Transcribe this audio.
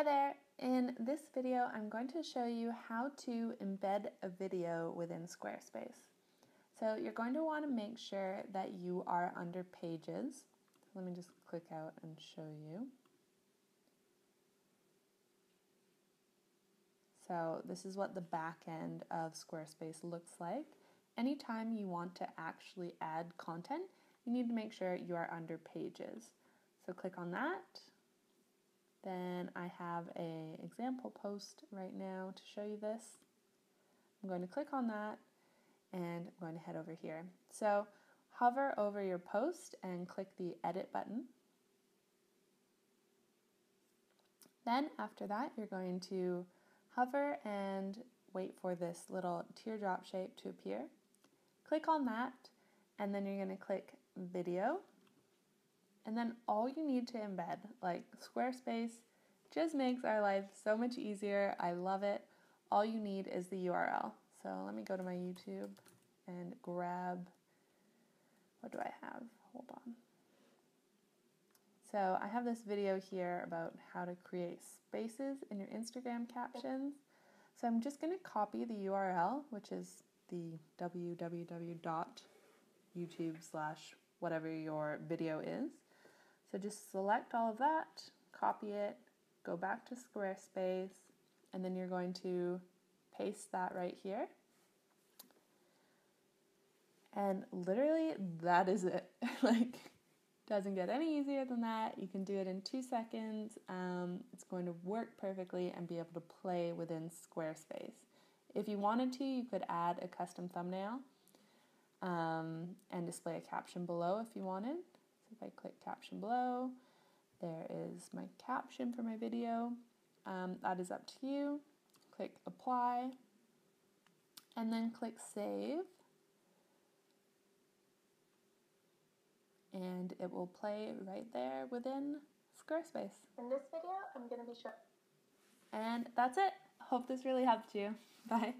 Hi there! In this video, I'm going to show you how to embed a video within Squarespace. So you're going to want to make sure that you are under Pages. Let me just click out and show you. So this is what the back end of Squarespace looks like. Anytime you want to actually add content, you need to make sure you are under Pages. So click on that. Then I have an example post right now to show you this. I'm going to click on that and I'm going to head over here. So hover over your post and click the edit button. Then after that, you're going to hover and wait for this little teardrop shape to appear. Click on that and then you're going to click video. And then all you need to embed, like Squarespace, just makes our life so much easier. I love it. All you need is the URL. So let me go to my YouTube and grab, what do I have? Hold on. So I have this video here about how to create spaces in your Instagram captions. So I'm just going to copy the URL, which is the www.youtube/whatever your video is. So just select all of that, copy it, go back to Squarespace, and then you're going to paste that right here. And literally, that is it. Like, doesn't get any easier than that. You can do it in 2 seconds. It's going to work perfectly and be able to play within Squarespace. If you wanted to, you could add a custom thumbnail and display a caption below if you wanted. If I click caption below, there is my caption for my video. That is up to you. Click apply and then click save. And it will play right there within Squarespace. In this video, I'm going to be showing. And that's it. Hope this really helped you. Bye.